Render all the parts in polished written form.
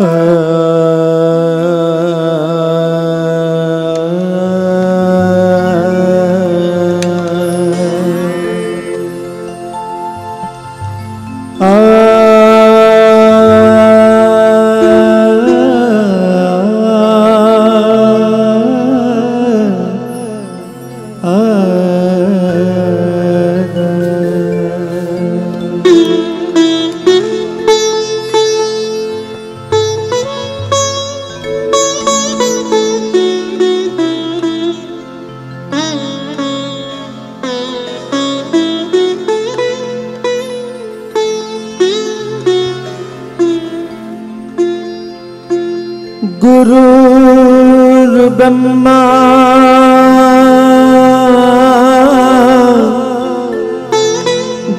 गुरुर्ब्रह्मा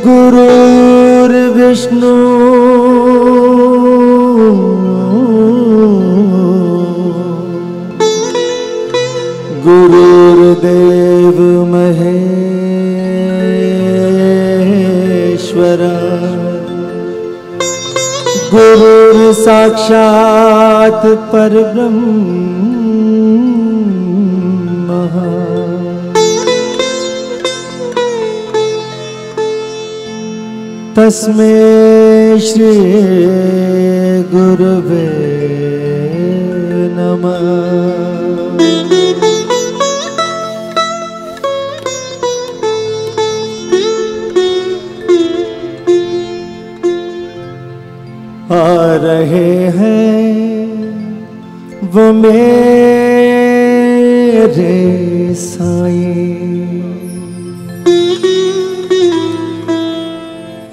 गुरुर्विष्णु गुरुर्देव महेश्वरा गुरुर् साक्षात् परब्रह्म तस्मै श्री गुरवे नमः। आ रहे हैं वो मेरे साईं,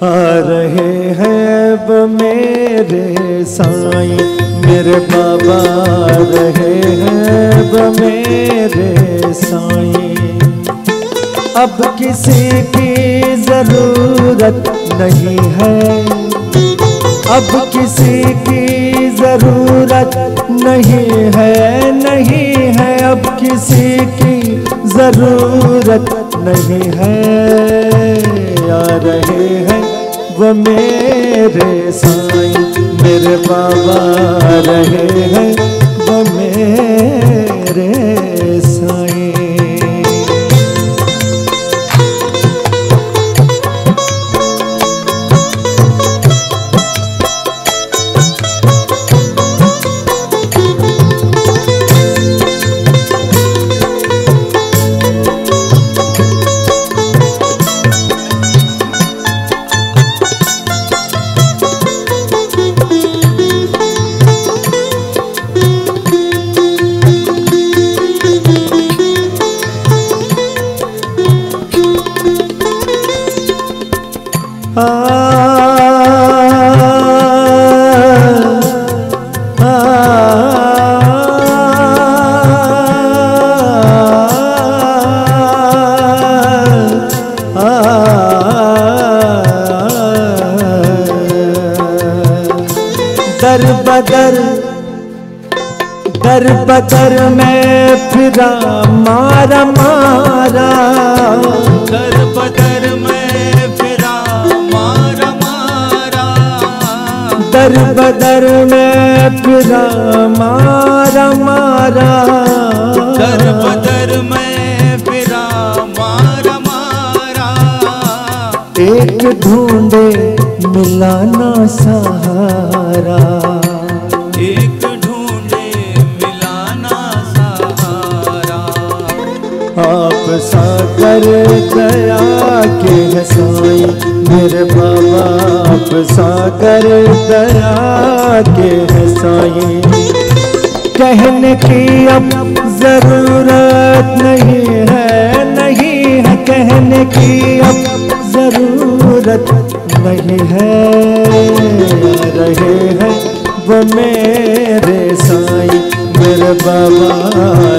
आ रहे हैं वो मेरे साईं, मेरे बाबा आ रहे हैं वो मेरे साईं। अब किसी की जरूरत नहीं है, अब किसी की जरूरत नहीं है, नहीं है, अब किसी की जरूरत नहीं है। आ रहे हैं वो मेरे साईं, मेरे बाबा आ रहे हैं वो मेरे साईं। दर बदर में फिरा मारा मारा, दर बदर में फिरा मारा मारा, दर बदर में फिरा मारा मारा, दर बदर में फिरा मारा मारा। एक ढूंढे मिला ना सहारा, एक ढूंढे मिला ना सहारा। आप सा कर दया के है साईं, मेरे बाबा आप सा कर दया के है साईं। कहने की अब जरूरत नहीं है, नहीं है, कहने की अब जरूरत नहीं है। रहे हैं वो मेरे साईं, मेरे बाबा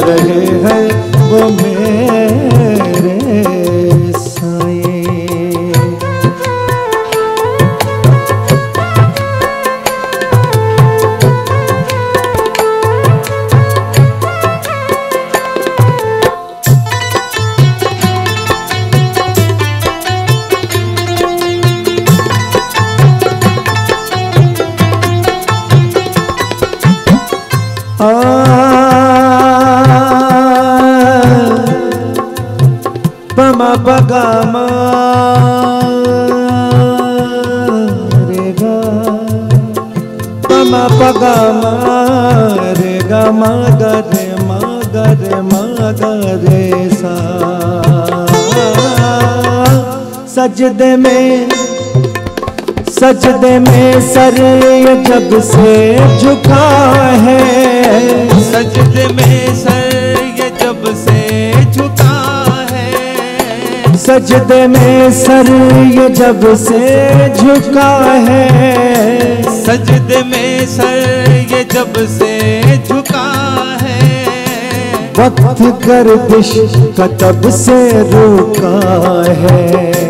रहे हैं वो मेरे Sai. ma pa ga ma re ga ma ga re ma ga re ma ga re sa। सजदे में सर ये जब से झुका है, सजदे में सर ये जब से झुका है, सजदे में सर ये जब से झुका है, सजदे में सर ये जब से झुका है, वक्त गर्दिश का तब से रुका है,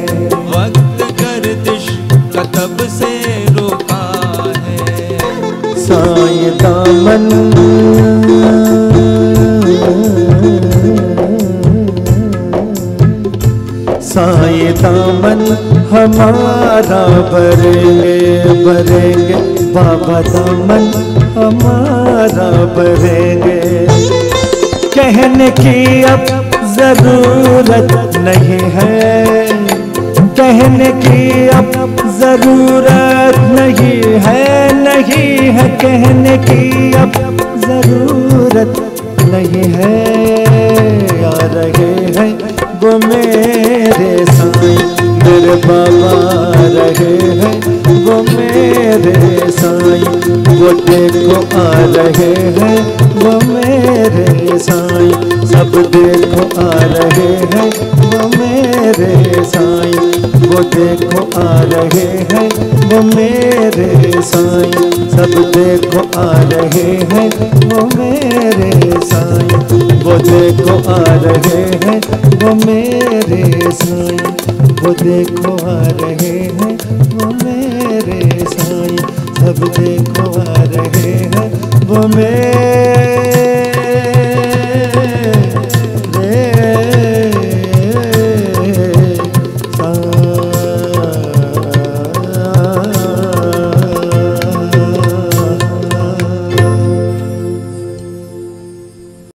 तब से रोका है। साईं दामन साईं दामन हमारा भरेंगे बाबा दामन हमारा भरेंगे। कहने की अब जरूरत नहीं है, कहने की अब जरूरत नहीं है, नहीं है, कहने की अब जरूरत नहीं है। आ रहे हैं वो मेरे साईं मेरे बाबा, आ रहे हैं वो मेरे साईं वो देखो, आ रहे हैं वो मेरे साईं सब देखो, आ रहे हैं वो मेरे साईं वो देखो, आ रहे हैं वो मेरे साईं सब देखो, आ रहे हैं वो मेरे साईं वो देखो, आ रहे हैं वो मेरे साईं वो देखो, आ रहे हैं वो मेरे साईं सब देखो, आ रहे हैं वो मेरे